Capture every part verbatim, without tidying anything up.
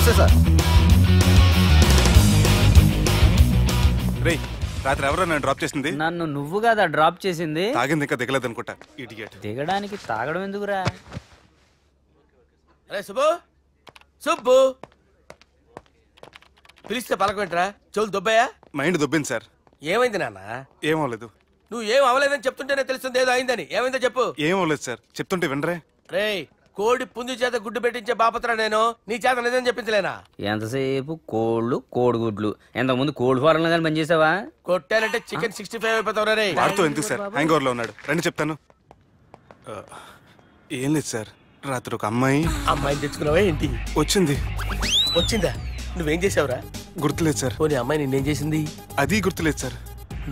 నమస్తే సార్. రే రాత్రి ఎవరో నన్ను డ్రాప్ చేసింది. నన్ను నువ్వు కదా డ్రాప్ చేసింది. తాగింది ఇంకా దిగలేదు అనుకుంటా. ఇడియట్. దిగడానికి తాగడం ఎందుకురా? అరే సుబ్బు సుబ్బు పిలిస్తే పలకవేంట్రా? చెవులు దొబ్బాయా? Mind దొబ్బింది sir. ఏమైంది నాన్న? ఏమవలేదు. నువ్వు ఏం అవలేదని చెప్తుంటేనే తెలుస్తుంది ఏదో అయిందని. ఏమైందో చెప్పు. ఏమవలేదు సార్, చెప్తుంటే వినరే. రే కోడి పుంజు చేత గుడ్డు పెట్టించే బాపత్ర నేను, నీ చేత నిజం చెప్పించలేనా? ఎంతసేపు కోళ్ళు కోడిగుడ్లు. ఎంత ముందు కోడి ఫారం కానీ పని చేసావా? కొట్టానంటే చికెన్ సిక్స్టీ ఫైవ్ అయిపోతావు. ఎందుకు సార్ హ్యాంగ్ ఓవర్లో ఉన్నాడు. రండి చెప్తాను. ఏం లేదు సార్, రాత్రి ఒక అమ్మాయి అమ్మాయిని తెచ్చుకున్నావా ఏంటి? వచ్చింది. వచ్చిందా? నువ్వేం చేసావురా? గుర్తులేదు సార్. పోనీ అమ్మాయి నిన్నేం చేసింది? అది గుర్తులేదు సార్.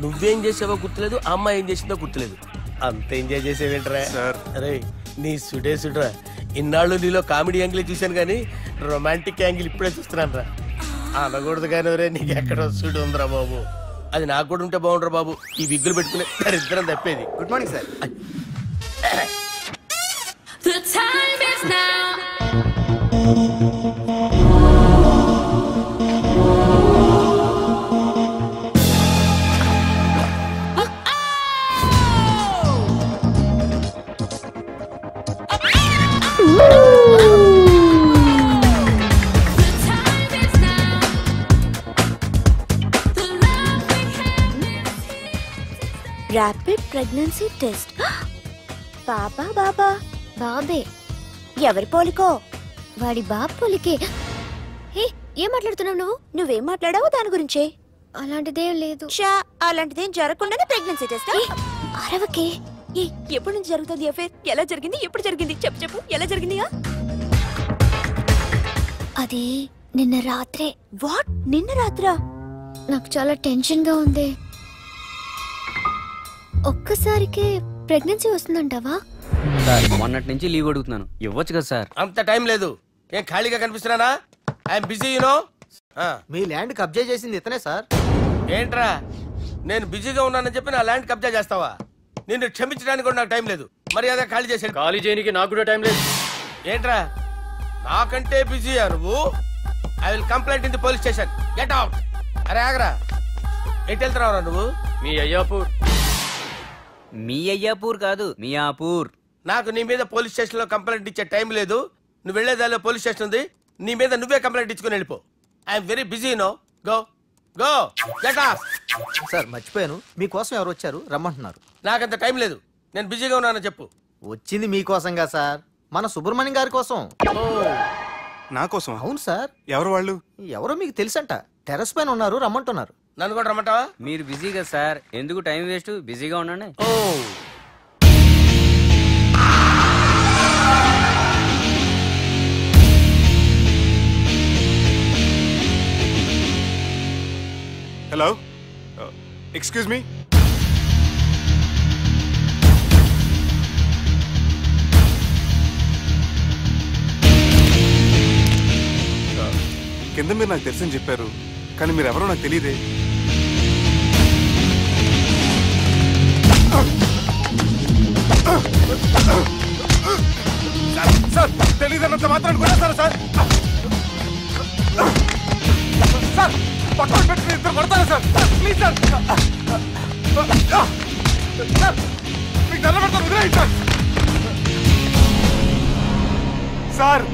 నువ్వేం చేసావో గుర్తులేదు, అమ్మాయి ఏం చేసిందో గుర్తులేదు. అంత ఎంజాయ్ చేసేవేంటరా? అరే నీ సుడే సుడ్రా. ఇన్నాళ్ళు నీలో కామెడీ యాంగిల్ చూశాను కానీ రొమాంటిక్ యాంగిల్ ఇప్పుడే చూస్తున్నాను రా. అనకూడదు కానీ రే, నీకు ఎక్కడ సుడు ఉందిరా బాబు. అది నాకు కూడా ఉంటే బాగుండ్రా బాబు. ఈ విగ్గులు పెట్టుకునే ఇద్దరం తప్పేది. Good morning sir. The time is now. Oh! Oh! Rapid pregnancy test. Baba, Baba. బాబే ఎవరి పోలికో? వాడి బాబు పోలికే. హే ఏం మాట్లాడుతున్నావు నువ్వు? నువ్వేం మాట్లాడావు దాని గురించే? అలాంటిదేం లేదు. అలాంటిదేం జరగకుండా ప్రెగ్నెన్సీ టెస్ట్ అరవకే. ఎప్పటి నుంచి జరుగుతుంది అఫేర్? ఎలా జరిగింది? ఎప్పుడు జరిగింది? చెప్పు చెప్పు, ఎలా జరిగింది? అది నిన్న రాత్రే. వాట్? నిన్న రాత్రా? నాకు చాలా టెన్షన్ గా ఉంది. ఒక్కసారికే ప్రెగ్నెన్సీ వస్తుందంటావా? సార్ మొన్నటి నుంచి లీవ్ అడుగుతున్నాను, ఇవ్వచ్చు కదా సార్? అంత టైం లేదు. ఏం ఖాళీగా కనిపిస్తున్నానా? I'm busy you know. మీ ల్యాండ్ కబ్జా చేసింది ఇతనే సార్. ఏంట్రా నేను బిజీగా ఉన్నానని చెప్పి నా ల్యాండ్ కబ్జా చేస్తావా? నిన్ను క్షమించడానికి కూడా నాకు టైం లేదు. మర్యాద ఖాళీ చేసాను. ఖాళీ చేయడానికి నాకు కూడా టైం లేదు. ఏంట్రా నాకంటే బిజీయా నువ్వు? I will complaint in the police station. Get out. అరే ఆగరా, ఎటు వెళ్తున్నావురా నువ్వు? మీ అయ్యాపూర్. మీ అయ్యాపూర్ కాదు, మియాపూర్. నాకు నీ మీద పోలీస్ స్టేషన్లో కంప్లైంట్ ఇచ్చే టైం లేదు. నువ్వు వెళ్లేదాలో పోలీస్ స్టేషన్ ఉంది. నీ మీద నువ్వే కంప్లైంట్ ఇచ్చుకుని వెళ్ళిపో. I'm very busy no. Go go. Sir మర్చిపోయాను, మీకోసం ఎవరు వచ్చారు రమ్మంటున్నారు. నాకంత టైం లేదు, నేను బిజీగా ఉన్నానని చెప్పు. వచ్చింది మీకోసంగా సార్, మన సుబ్రహ్మణ్యం గారి కోసం. నా కోసం? అవును సార్. ఎవరు వాళ్ళు? ఎవరో మీకు తెలుసంట, టెర్రస్ పైన ఉన్నారు, రమ్మంటున్నారు. నన్ను కూడా రమ్మంటావా? మీరు బిజీగా సార్, ఎందుకు టైం వేస్ట్, బిజీగా ఉండండి. Oh hello, excuse me. కింద మీరు నాకు తెలుసని చెప్పారు, కానీ మీరు ఎవరో నాకు తెలియదే. సార్ తెలియదన్నంత మాత్రం అనుకున్నాను సార్. సార్ పక్కన పెట్టుకుని ఇద్దరు పడతారా సార్? ప్లీజ్ సార్, మీకు దండం పెడతాను, వదిలేయండి సార్. సార్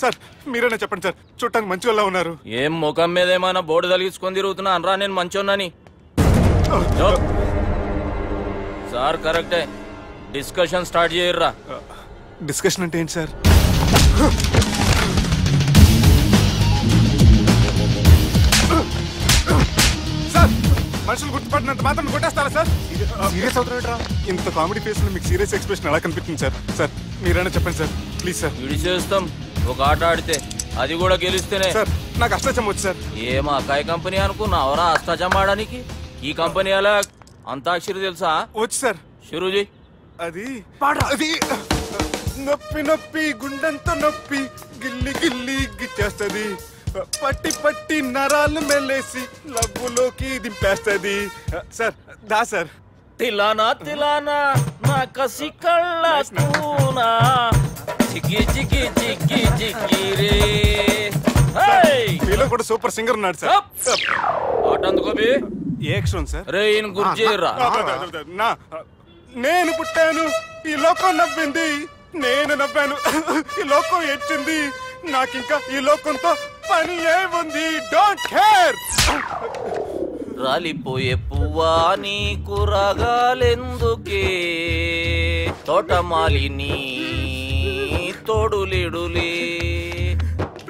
సార్ మీరైనా చెప్పండి సార్, చూడటానికి మంచి వాళ్ళ ఉన్నారు. ఏం ముఖం మీద ఏమైనా బోర్డు తలిగించుకొని తిరుగుతున్నా అనరా నేను మంచోన్నాని? సార్ కరెక్టే, డిస్కషన్ స్టార్ట్ చేయర్రా. డిస్కషన్ అంటే ఏంటి సార్? సార్ మనుషులు గుర్తుపట్టినంత మాత్రం కొట్టేస్తారా సార్? సీరియస్ అవుతున్నారా? ఇంత కామెడీ ఫేస్లో మీకు సీరియస్ ఎక్స్ప్రెషన్ ఎలా కనిపించింది సార్? సార్ మీరైనా చెప్పండి సార్ ప్లీజ్ సార్. విడి చేస్తాం, ఒక ఆట ఆడితే అది కూడా గెలిస్తేనే. సార్ నాకు అష్టాచం వచ్చు సార్. ఏమా అకాయ కంపెనీ అనుకున్నావరా అష్టాచం ఆడడానికి? ఈ కంపెనీ అలా అంతాక్షరి తెలుసా? వచ్చు సార్. షురూజీ అది పాట, అది నొప్పి నొప్పి గుండెంతో నొప్పి గిల్లి గిల్లి గిచ్చేస్తది, పట్టి పట్టి నరాలు మెల్లేసి లబ్బులోకి దింపేస్తది. సార్ దా సార్. తిలానా తిలానా నా కసి కళ్ళ తూనా జిగి జిగి జిగి జిగి రే. వీళ్ళు కూడా సూపర్ సింగర్ ఉన్నాడు సార్. ఆట అందుకోబి ఏక్షన్ సార్. రే ఈయన గుర్జేరా. నా నేను పుట్టాను, ఈ లోకం నవ్వింది, నేను నవ్వాను, ఈ లోకం ఏడ్చింది, నాకింకా ఈ లోకంతో పని ఏముంది. Don't care. రాలిపోయే పువ్వా నీకు రాగాలెందుకే, తోటమాలిని తోడులిడులే,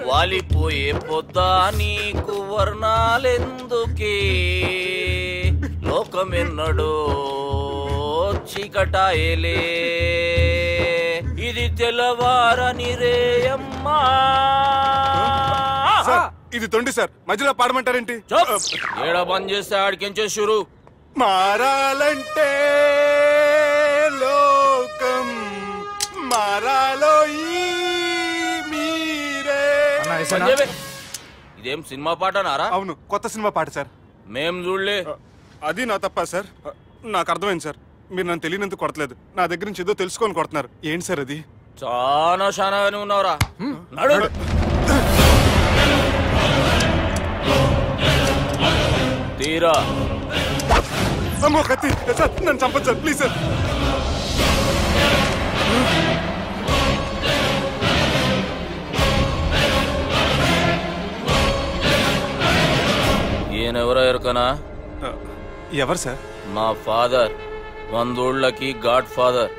వాలిపోయే పొద్దా నీకు వర్ణాలెందుకే, లోకమెన్నడో చీకటాయలే. ఇది తెల్లవారని రేయమ్మా. ఇది తొండి సార్, మధ్యలో పాడమంటారేంటి? ఏడా బంద్ చేస్తే ఆడికించే షురు. మారాలంటే లోకం మారాలో మీరే. ఇదేం సినిమా పాట నారా? అవును, కొత్త సినిమా పాట సార్. మేం చూడలే. అది నా తప్ప సార్, నాకు అర్థమైంది సార్. మీరు నన్ను తెలియనందుకు కొడతలేదు, నా దగ్గర నుంచి ఏదో తెలుసుకొని కొడుతున్నారు. ఏంటి సార్ అది? చాలా చాలా ఉన్నావురా. తీరా కత్తి సార్, నన్ను చంపొచ్చు సార్, ప్లీజ్ సార్. ఈయనెవరో ఎరుకనా? ఎవరు సార్? మా ఫాదర్, వందోళ్ళకి గాడ్ ఫాదర్.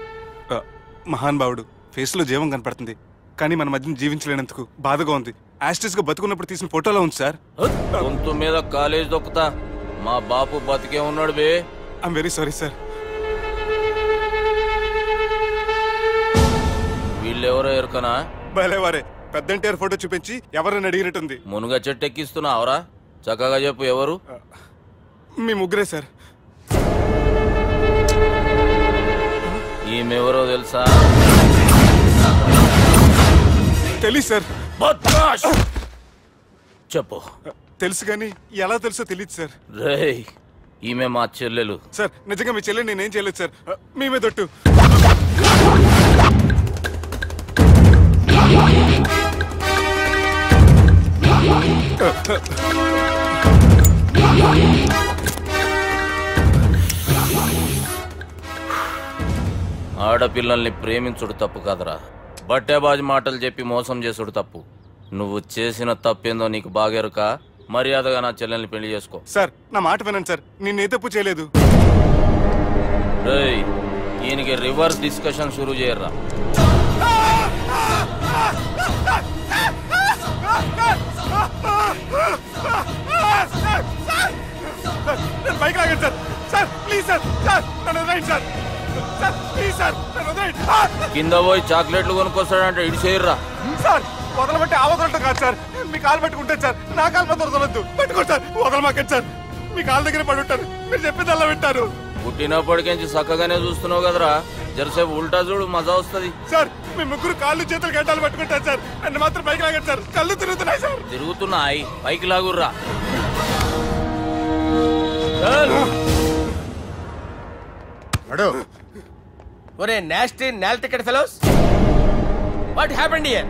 మహాన్ బావుడు. ఫేస్ లో జీవం కనపడుతుంది కానీ మన మధ్య జీవించలేనందుకు బాధగా ఉంది. యాస్టిస్ గా బతుకున్నప్పుడు తీసిన ఫోటోలో ఉంది సార్. గొంతు మీద కాలేజ్ దొక్కుతా. మా బాపు బతికే ఉన్నాడు బే. I'm very sorry sir. వీళ్ళెవరో ఎరుకనా? భలేవారే, పెద్దంటేరు ఫోటో చూపించి ఎవరైనా అడిగినట్టుంది. మునుగా చెట్టు ఎక్కిస్తున్నా అవరా, చక్కగా చెప్పు ఎవరు. మీ ముగ్గురే సార్. ఈమెవరో తెలుసా? తెలీదు సార్. చెప్పు. తెలుసు కానీ ఎలా తెలుసో తెలీదు సార్. రేయ్, ఈమె మా చెల్లెలు సార్. నిజంగా మీ చెల్లెలు నేనేం చేయలేదు సార్. మేమే దొట్టు. ఆడపిల్లల్ని ప్రేమించుడు తప్పు కాదురా, బట్టేబాజు మాటలు చెప్పి మోసం చేసుడు తప్పు. నువ్వు చేసిన తప్పేందో నీకు బాగేరుక. మర్యాదగా నా చెల్లెల్ని పెళ్లి చేసుకో. సార్ నా మాట వినండి సార్, నిన్నే తప్పు చేయలేదు. రేయ్, ఈయనకి రివర్స్ డిస్కషన్ షురూ చేయరా. కింద పోయి చాక్లెట్లు కొనుక్కొస్తాడంటే ఇటు చేయర్రా. సార్ వదల బట్టి ఆవదలటం కాదు సార్, మీ కాలు పెట్టుకుంటే సార్. నా కాలు మాత్రం వదలద్దు, పెట్టుకోండి సార్. వదల మాకండి సార్, మీ కాలు దగ్గర పడి ఉంటారు. మీరు చెప్పేది అలా వింటారు. పుట్టినప్పటికేంచి చక్కగానే చూస్తున్నావు కదరా, జరసేపు ఉల్టా చూడు, మజా వస్తుంది. సార్ మీ ముగ్గురు కాళ్ళు చేతులు గంటలు పట్టుకుంటారు సార్, నన్ను మాత్రం పైకి లాగండి సార్. కళ్ళు తిరుగుతున్నాయి సార్. తిరుగుతున్నాయి, పైకి లాగుర్రా. ఒరే నాస్టీ నాల్ ticket fellows, what happened here?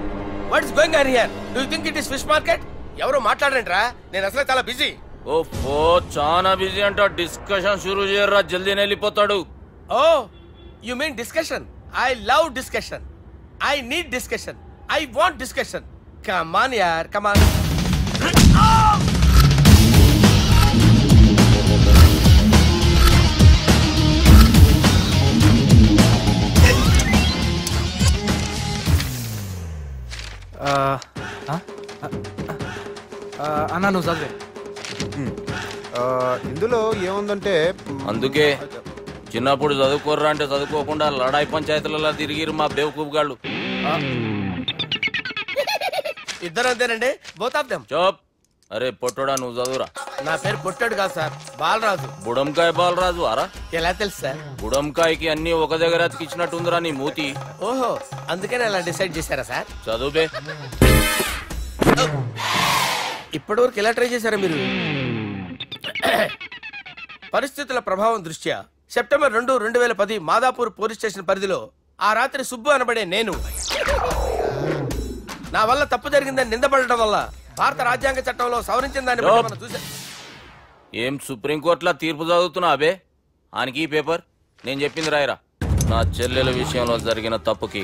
What is going on here? Do you think it is fish market? ఎవరు మాట్లాడరంట్రా, నేను అసలే చాలా బిజీ. ఓహో, చాలా బిజీ అంట. డిస్కషన్ షురూ చేయరా, జల్దీనే వెళ్ళిపోతాడు. Oh you mean discussion? I love discussion, I need discussion, I want discussion. Come on యార్, కమ్ ఆన్. అన్నా నువ్వు చదివే ఇందులో ఏముందంటే, అందుకే చిన్నప్పుడు చదువుకోర్రా అంటే చదువుకోకుండా లడాయి పంచాయతీలలో తిరిగిరు మా బేవకూపు గాళ్ళు. ఇద్దరు అంతేనండి, బోత్ ఆఫ్ దెమ్. చప్. అరే పొట్టోడా, నువ్వు చదువురా. నా పేరు పొట్టాడు కాదు సార్, బాలరాజు. బుడంకాయ బాలరాజు ఆరా? ఎలా తెలుసు సార్? బుడంకాయకి అన్ని ఒక దగ్గర అతికిచ్చినట్టుందిరా నీ మూతి. ఓహో, అందుకని అలా డిసైడ్ చేశారా సార్? చదువుబే. ఇప్పటి వరకు ఎలా ట్రై చేశారా మీరు? పరిస్థితుల ప్రభావం దృష్ట్యా సెప్టెంబర్ రెండు రెండు వేల పది మాదాపూర్ పోలీస్ స్టేషన్ పరిధిలో ఆ రాత్రి సుబ్బు అనబడే నేను నా వల్ల తప్పు జరిగిందని నిందపడటం వల్ల భారత రాజ్యాంగ చట్టంలో సవరించిన దాన్ని చూసా. ఏం సుప్రీంకోర్టులో తీర్పు చదువుతున్నా అబే? ఆయనకి ఈ పేపర్ నేను చెప్పింది రాయరా. నా చెల్లెల విషయంలో జరిగిన తప్పుకి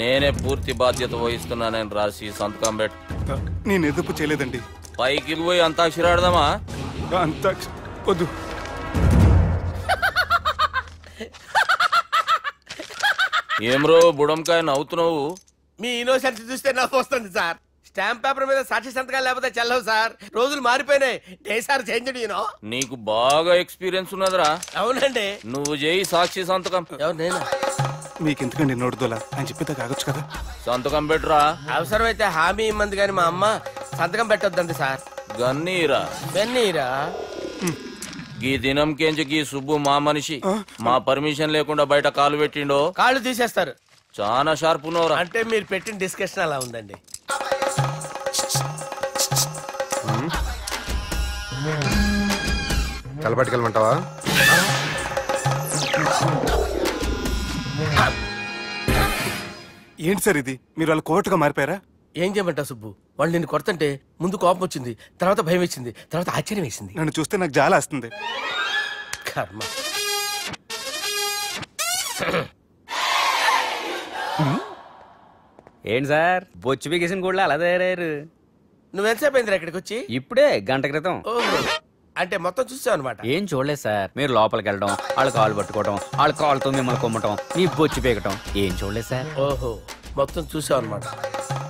నేనే పూర్తి బాధ్యత వహిస్తున్నానని రాసి సంతకం పెట్. నేను ఎదుపు చేయలేదండి. పైకి పోయి అంతాక్షరాడదామా? అంతాక్షదు. ఏం రో బుడంకాయ నవ్వుతున్నావు? మీ ఇన్నోసెన్స్ చూస్తే నవ్వు వస్తుంది సార్. స్టాంప్ పేపర్ మీద సాక్షి సంతకాలు లేకపోతే చల్లవు సార్. రోజులు మారిపోయినాయి. నీకు బాగా ఎక్స్పీరియన్స్ ఉన్నదిరా. అవునండి. నువ్వు చేయి సాక్షి సంతకం. మీకు ఎందుకండి నోడుదోలా అని చెప్పితే కాగొచ్చు కదా. సంతకం పెట్టురా. అవసరమైతే హామీ ఇమ్మంది కానీ మా అమ్మ సంతకం పెట్టొద్దండి సార్. గన్నీరా గన్నీరా. ఈ దినం కేంచి గీ సుబ్బు మా మనిషి. మా పర్మిషన్ లేకుండా బయట కాలు పెట్టిండో కాళ్ళు తీసేస్తారు. చాలా షార్ప్ ఉన్నవరా. అంటే మీరు పెట్టిన డిస్కషన్ అలా ఉందండి. కలపట్టుకెళ్ళమంటావా? ఏంటి సార్ ఇది? మీరు వాళ్ళు కోర్టుగా మారిపోయారా? ఏం చేయమంటావు సుబ్బు, వాళ్ళు నిన్ను కొడతంటే ముందు కోపం వచ్చింది, తర్వాత భయం వేసింది, తర్వాత ఆశ్చర్యం వేసింది. నన్ను చూస్తే నాకు జాలి వస్తుంది. కర్మ. ఏంటి సార్ బొచ్చు బిగేసిన కూడా అలా తయారయ్యారు? నువ్వెంతసేపు అయిందిరా ఇక్కడికి వచ్చి? ఇప్పుడే, గంట క్రితం. అంటే మొత్తం చూసావు అనమాట? ఏం చూడలేదు సార్. మీరు లోపలికి వెళ్ళడం, వాళ్ళ కాళ్ళు పట్టుకోవడం, వాళ్ళ కాళ్ళతో మిమ్మల్ని కొమ్మటం, నీ బొచ్చు పీకటం, ఏం చూడలేదు సార్. ఓహో, మొత్తం చూసావు అనమాట.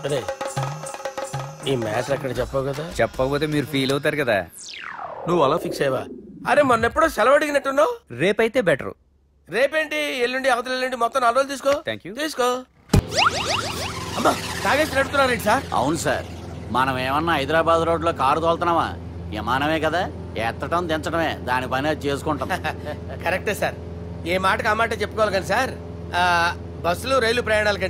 అదే ఈ మ్యాటర్ అక్కడ చెప్పావు కదా? చెప్పకపోతే మీరు ఫీల్ అవుతారు కదా. నువ్వు అలా ఫిక్స్ అయ్యావా? అరే మొన్న ఎప్పుడో సెలవు అడిగినట్టున్నావు. రేపైతే బెటర్. రేపేంటి, ఎల్లుండి, అవతల ఎల్లుండి, మొత్తం నాలుగు రోజులు తీసుకో. Thank you. తీసుకో. అమ్మా, తాగేసి నడుతున్నారండి సార్? అవును సార్. మనం ఏమన్నా హైదరాబాద్ రోడ్ లో కారు తోలుతున్నామా? విమానమే కదా, ఎత్తటం దించడమే, దాని పని చేసుకుంటాం. కరెక్టే సార్. ఏ మాటకు ఆ మాట చెప్పుకోవాలి కానీ సార్, బస్సులు రైలు ప్రయాణాల కంటే